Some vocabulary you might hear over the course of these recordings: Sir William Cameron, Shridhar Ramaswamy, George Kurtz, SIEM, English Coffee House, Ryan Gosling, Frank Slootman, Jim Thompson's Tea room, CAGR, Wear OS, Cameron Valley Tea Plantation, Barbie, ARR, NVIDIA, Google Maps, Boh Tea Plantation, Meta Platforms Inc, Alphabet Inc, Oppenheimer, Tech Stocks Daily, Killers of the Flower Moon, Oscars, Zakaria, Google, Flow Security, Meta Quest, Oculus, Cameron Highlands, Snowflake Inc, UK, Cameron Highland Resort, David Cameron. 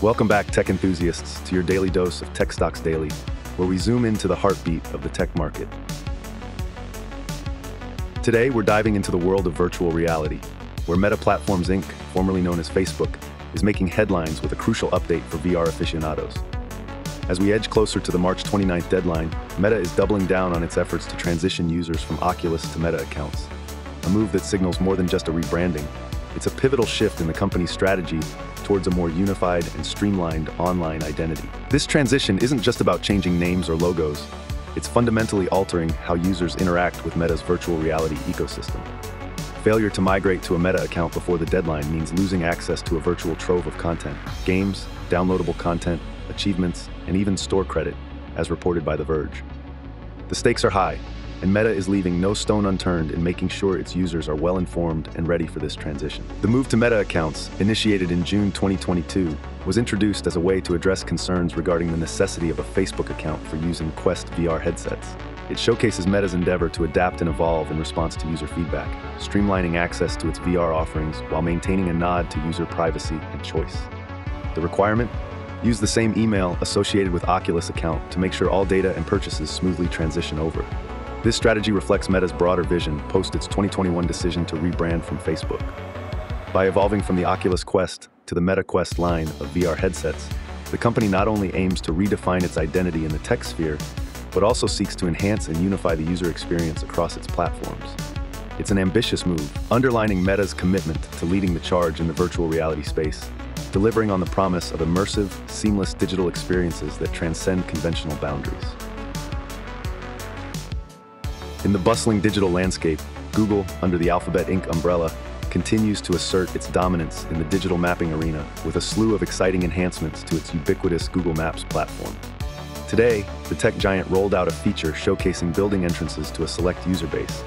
Welcome back, tech enthusiasts, to your daily dose of Tech Stocks Daily, where we zoom into the heartbeat of the tech market. Today, we're diving into the world of virtual reality, where Meta Platforms Inc, formerly known as Facebook, is making headlines with a crucial update for VR aficionados. As we edge closer to the March 29th deadline, Meta is doubling down on its efforts to transition users from Oculus to Meta accounts, a move that signals more than just a rebranding. It's a pivotal shift in the company's strategy towards a more unified and streamlined online identity. This transition isn't just about changing names or logos. It's fundamentally altering how users interact with Meta's virtual reality ecosystem. Failure to migrate to a Meta account before the deadline means losing access to a virtual trove of content, games, downloadable content, achievements, and even store credit, as reported by The Verge. The stakes are high, and Meta is leaving no stone unturned in making sure its users are well-informed and ready for this transition. The move to Meta accounts, initiated in June 2022, was introduced as a way to address concerns regarding the necessity of a Facebook account for using Quest VR headsets. It showcases Meta's endeavor to adapt and evolve in response to user feedback, streamlining access to its VR offerings while maintaining a nod to user privacy and choice. The requirement? Use the same email associated with Oculus account to make sure all data and purchases smoothly transition over. This strategy reflects Meta's broader vision post its 2021 decision to rebrand from Facebook. By evolving from the Oculus Quest to the Meta Quest line of VR headsets, the company not only aims to redefine its identity in the tech sphere, but also seeks to enhance and unify the user experience across its platforms. It's an ambitious move, underlining Meta's commitment to leading the charge in the virtual reality space, delivering on the promise of immersive, seamless digital experiences that transcend conventional boundaries. In the bustling digital landscape, Google, under the Alphabet Inc. umbrella, continues to assert its dominance in the digital mapping arena with a slew of exciting enhancements to its ubiquitous Google Maps platform. Today, the tech giant rolled out a feature showcasing building entrances to a select user base,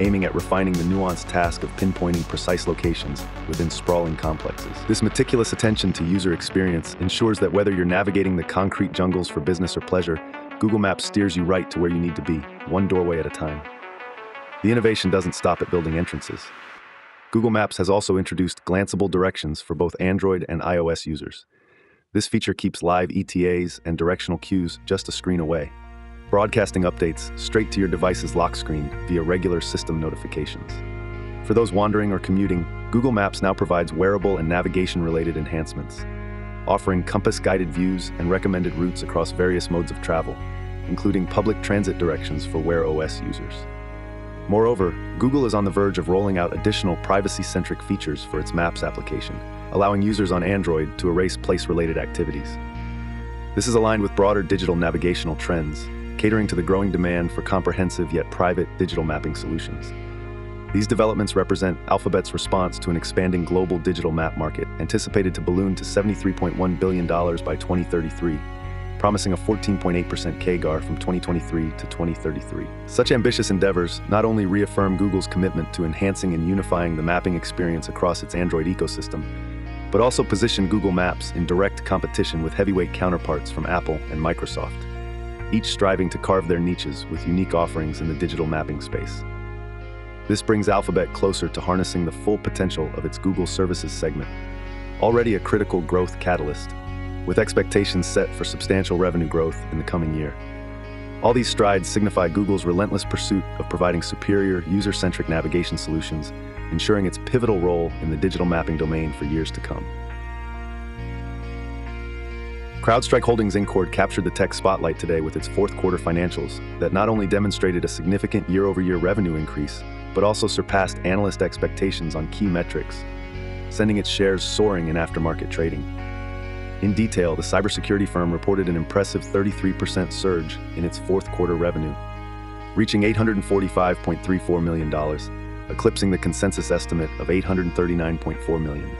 aiming at refining the nuanced task of pinpointing precise locations within sprawling complexes. This meticulous attention to user experience ensures that whether you're navigating the concrete jungles for business or pleasure, Google Maps steers you right to where you need to be, one doorway at a time. The innovation doesn't stop at building entrances. Google Maps has also introduced glanceable directions for both Android and iOS users. This feature keeps live ETAs and directional cues just a screen away, broadcasting updates straight to your device's lock screen via regular system notifications. For those wandering or commuting, Google Maps now provides wearable and navigation-related enhancements, offering compass-guided views and recommended routes across various modes of travel, including public transit directions for Wear OS users. Moreover, Google is on the verge of rolling out additional privacy-centric features for its Maps application, allowing users on Android to erase place-related activities. This is aligned with broader digital navigational trends, catering to the growing demand for comprehensive yet private digital mapping solutions. These developments represent Alphabet's response to an expanding global digital map market, anticipated to balloon to $73.1 billion by 2033, promising a 14.8% CAGR from 2023 to 2033. Such ambitious endeavors not only reaffirm Google's commitment to enhancing and unifying the mapping experience across its Android ecosystem, but also position Google Maps in direct competition with heavyweight counterparts from Apple and Microsoft, each striving to carve their niches with unique offerings in the digital mapping space. This brings Alphabet closer to harnessing the full potential of its Google Services segment, already a critical growth catalyst, with expectations set for substantial revenue growth in the coming year. All these strides signify Google's relentless pursuit of providing superior, user-centric navigation solutions, ensuring its pivotal role in the digital mapping domain for years to come. CrowdStrike Holdings Inc. captured the tech spotlight today with its fourth quarter financials that not only demonstrated a significant year-over-year revenue increase, but also surpassed analyst expectations on key metrics, sending its shares soaring in aftermarket trading. In detail, the cybersecurity firm reported an impressive 33% surge in its fourth quarter revenue, reaching $845.34 million, eclipsing the consensus estimate of $839.4 million.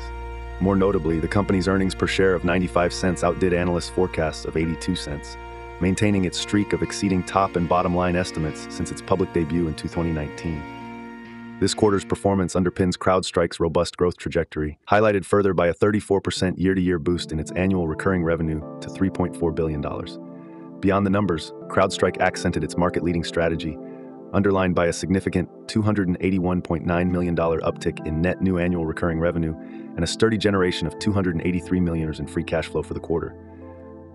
More notably, the company's earnings per share of 95 cents outdid analysts' forecasts of 82 cents, maintaining its streak of exceeding top and bottom line estimates since its public debut in 2019. This quarter's performance underpins CrowdStrike's robust growth trajectory, highlighted further by a 34% year-to-year boost in its annual recurring revenue to $3.4 billion. Beyond the numbers, CrowdStrike accented its market-leading strategy, underlined by a significant $281.9 million uptick in net new annual recurring revenue and a sturdy generation of $283 million in free cash flow for the quarter.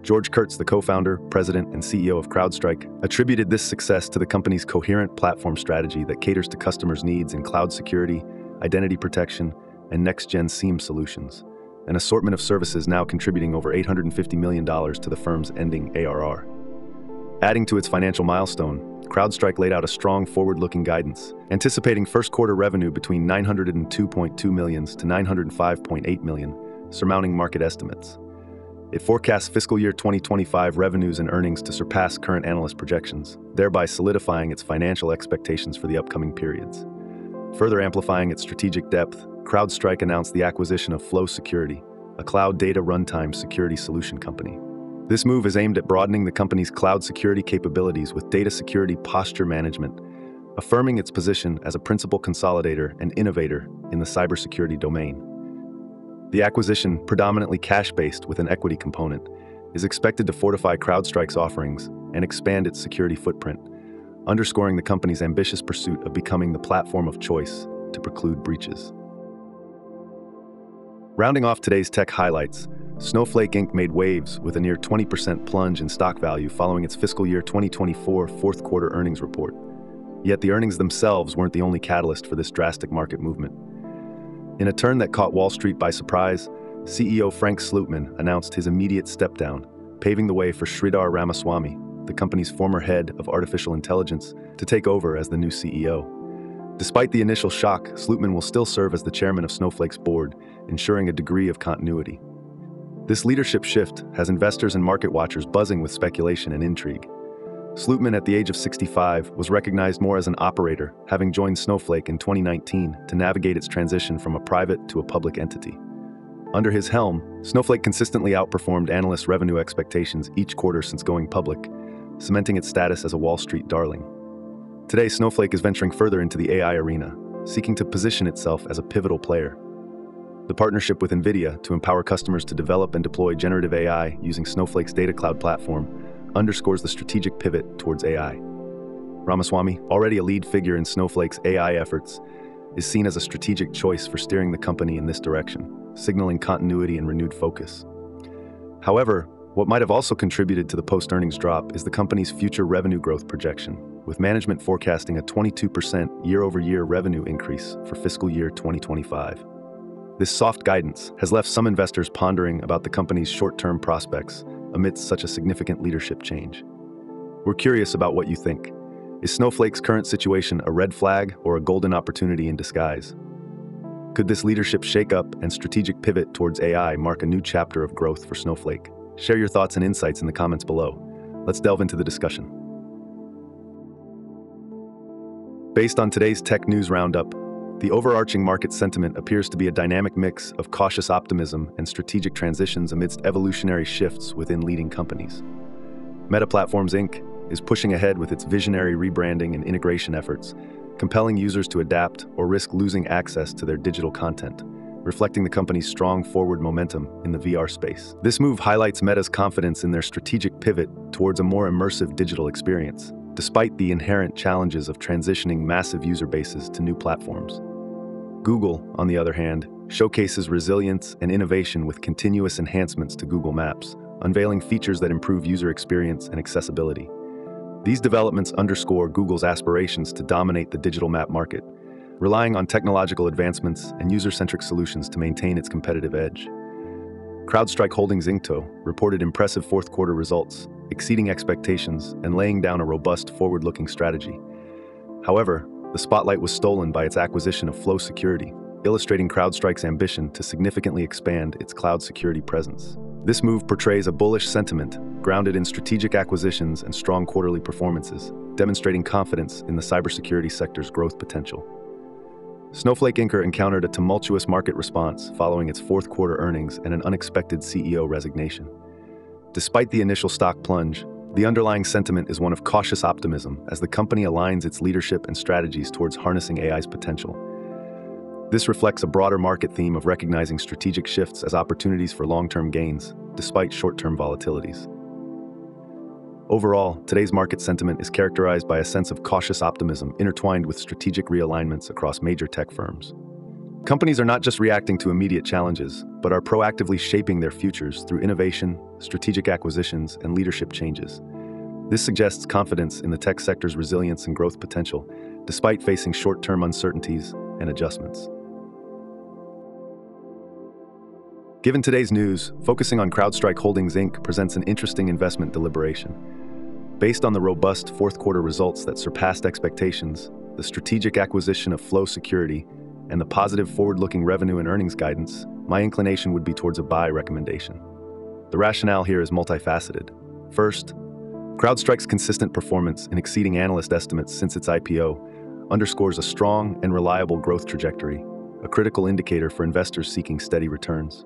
George Kurtz, the co-founder, president, and CEO of CrowdStrike, attributed this success to the company's coherent platform strategy that caters to customers' needs in cloud security, identity protection, and next-gen SIEM solutions, an assortment of services now contributing over $850 million to the firm's ending ARR. Adding to its financial milestone, CrowdStrike laid out a strong forward-looking guidance, anticipating first-quarter revenue between $902.2 million to $905.8 million, surmounting market estimates. It forecasts fiscal year 2025 revenues and earnings to surpass current analyst projections, thereby solidifying its financial expectations for the upcoming periods. Further amplifying its strategic depth, CrowdStrike announced the acquisition of Flow Security, a cloud data runtime security solution company. This move is aimed at broadening the company's cloud security capabilities with data security posture management, affirming its position as a principal consolidator and innovator in the cybersecurity domain. The acquisition, predominantly cash-based with an equity component, is expected to fortify CrowdStrike's offerings and expand its security footprint, underscoring the company's ambitious pursuit of becoming the platform of choice to preclude breaches. Rounding off today's tech highlights, Snowflake Inc. made waves with a near 20% plunge in stock value following its fiscal year 2024 fourth-quarter earnings report. Yet the earnings themselves weren't the only catalyst for this drastic market movement. In a turn that caught Wall Street by surprise, CEO Frank Slootman announced his immediate step-down, paving the way for Shridhar Ramaswamy, the company's former head of artificial intelligence, to take over as the new CEO. Despite the initial shock, Slootman will still serve as the chairman of Snowflake's board, ensuring a degree of continuity. This leadership shift has investors and market watchers buzzing with speculation and intrigue. Slootman, at the age of 65, was recognized more as an operator, having joined Snowflake in 2019 to navigate its transition from a private to a public entity. Under his helm, Snowflake consistently outperformed analysts' revenue expectations each quarter since going public, cementing its status as a Wall Street darling. Today, Snowflake is venturing further into the AI arena, seeking to position itself as a pivotal player. The partnership with NVIDIA to empower customers to develop and deploy generative AI using Snowflake's data cloud platform underscores the strategic pivot towards AI. Ramaswamy, already a lead figure in Snowflake's AI efforts, is seen as a strategic choice for steering the company in this direction, signaling continuity and renewed focus. However, what might have also contributed to the post-earnings drop is the company's future revenue growth projection, with management forecasting a 22% year-over-year revenue increase for fiscal year 2025. This soft guidance has left some investors pondering about the company's short-term prospects amidst such a significant leadership change. We're curious about what you think. Is Snowflake's current situation a red flag or a golden opportunity in disguise? Could this leadership shakeup and strategic pivot towards AI mark a new chapter of growth for Snowflake? Share your thoughts and insights in the comments below. Let's delve into the discussion. Based on today's tech news roundup, the overarching market sentiment appears to be a dynamic mix of cautious optimism and strategic transitions amidst evolutionary shifts within leading companies. Meta Platforms Inc. is pushing ahead with its visionary rebranding and integration efforts, compelling users to adapt or risk losing access to their digital content, reflecting the company's strong forward momentum in the VR space. This move highlights Meta's confidence in their strategic pivot towards a more immersive digital experience, despite the inherent challenges of transitioning massive user bases to new platforms. Google, on the other hand, showcases resilience and innovation with continuous enhancements to Google Maps, unveiling features that improve user experience and accessibility. These developments underscore Google's aspirations to dominate the digital map market, relying on technological advancements and user-centric solutions to maintain its competitive edge. CrowdStrike Holdings Inc. reported impressive fourth-quarter results, exceeding expectations and laying down a robust forward-looking strategy. However, the spotlight was stolen by its acquisition of Flow Security, illustrating CrowdStrike's ambition to significantly expand its cloud security presence. This move portrays a bullish sentiment, grounded in strategic acquisitions and strong quarterly performances, demonstrating confidence in the cybersecurity sector's growth potential. Snowflake Inc. encountered a tumultuous market response following its fourth-quarter earnings and an unexpected CEO resignation. Despite the initial stock plunge, the underlying sentiment is one of cautious optimism as the company aligns its leadership and strategies towards harnessing AI's potential. This reflects a broader market theme of recognizing strategic shifts as opportunities for long-term gains, despite short-term volatilities. Overall, today's market sentiment is characterized by a sense of cautious optimism intertwined with strategic realignments across major tech firms. Companies are not just reacting to immediate challenges, but are proactively shaping their futures through innovation, strategic acquisitions, and leadership changes. This suggests confidence in the tech sector's resilience and growth potential, despite facing short-term uncertainties and adjustments. Given today's news, focusing on CrowdStrike Holdings Inc. presents an interesting investment deliberation. Based on the robust fourth-quarter results that surpassed expectations, the strategic acquisition of Flow Security, and the positive forward-looking revenue and earnings guidance, my inclination would be towards a buy recommendation. The rationale here is multifaceted. First, CrowdStrike's consistent performance in exceeding analyst estimates since its IPO underscores a strong and reliable growth trajectory, a critical indicator for investors seeking steady returns.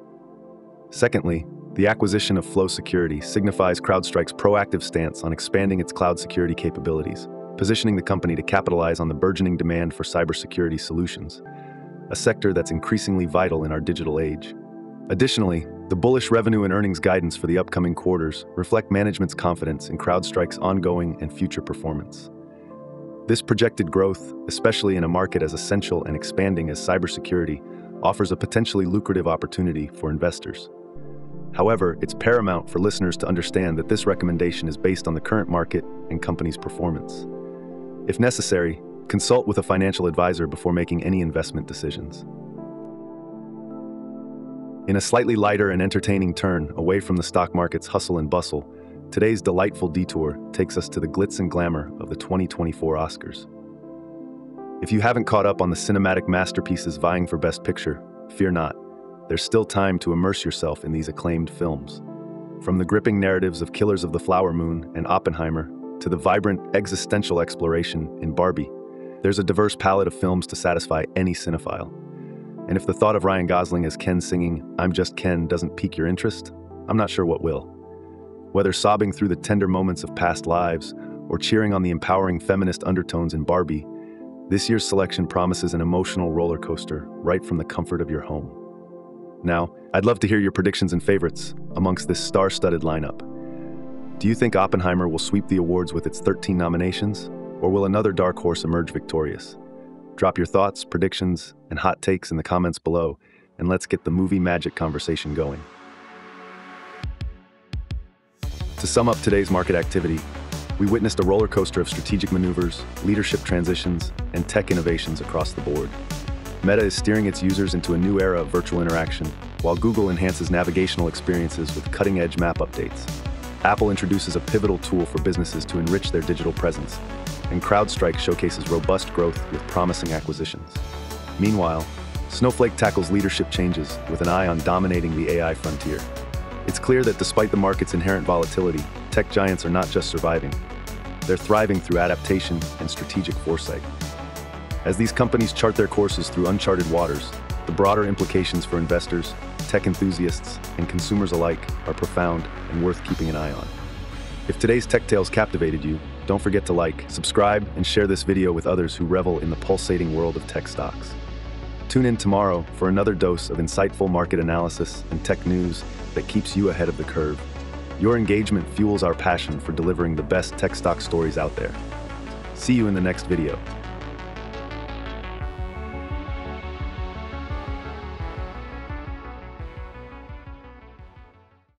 Secondly, the acquisition of Flow Security signifies CrowdStrike's proactive stance on expanding its cloud security capabilities, positioning the company to capitalize on the burgeoning demand for cybersecurity solutions, a sector that's increasingly vital in our digital age. Additionally, the bullish revenue and earnings guidance for the upcoming quarters reflect management's confidence in CrowdStrike's ongoing and future performance. This projected growth, especially in a market as essential and expanding as cybersecurity, offers a potentially lucrative opportunity for investors. However, it's paramount for listeners to understand that this recommendation is based on the current market and company's performance. If necessary, consult with a financial advisor before making any investment decisions. In a slightly lighter and entertaining turn away from the stock market's hustle and bustle, today's delightful detour takes us to the glitz and glamour of the 2024 Oscars. If you haven't caught up on the cinematic masterpieces vying for Best Picture, fear not. There's still time to immerse yourself in these acclaimed films. From the gripping narratives of Killers of the Flower Moon and Oppenheimer to the vibrant existential exploration in Barbie, there's a diverse palette of films to satisfy any cinephile. And if the thought of Ryan Gosling as Ken singing "I'm Just Ken" doesn't pique your interest, I'm not sure what will. Whether sobbing through the tender moments of past lives or cheering on the empowering feminist undertones in Barbie, this year's selection promises an emotional roller coaster right from the comfort of your home. Now, I'd love to hear your predictions and favorites amongst this star-studded lineup. Do you think Oppenheimer will sweep the awards with its 13 nominations, or will another dark horse emerge victorious? Drop your thoughts, predictions, and hot takes in the comments below, and let's get the movie magic conversation going. To sum up today's market activity, we witnessed a roller coaster of strategic maneuvers, leadership transitions, and tech innovations across the board. Meta is steering its users into a new era of virtual interaction, while Google enhances navigational experiences with cutting-edge map updates. Apple introduces a pivotal tool for businesses to enrich their digital presence, and CrowdStrike showcases robust growth with promising acquisitions. Meanwhile, Snowflake tackles leadership changes with an eye on dominating the AI frontier. It's clear that despite the market's inherent volatility, tech giants are not just surviving, they're thriving through adaptation and strategic foresight. As these companies chart their courses through uncharted waters, the broader implications for investors, tech enthusiasts, and consumers alike are profound and worth keeping an eye on. If today's tech tales captivated you, don't forget to like, subscribe, and share this video with others who revel in the pulsating world of tech stocks. Tune in tomorrow for another dose of insightful market analysis and tech news that keeps you ahead of the curve. Your engagement fuels our passion for delivering the best tech stock stories out there. See you in the next video.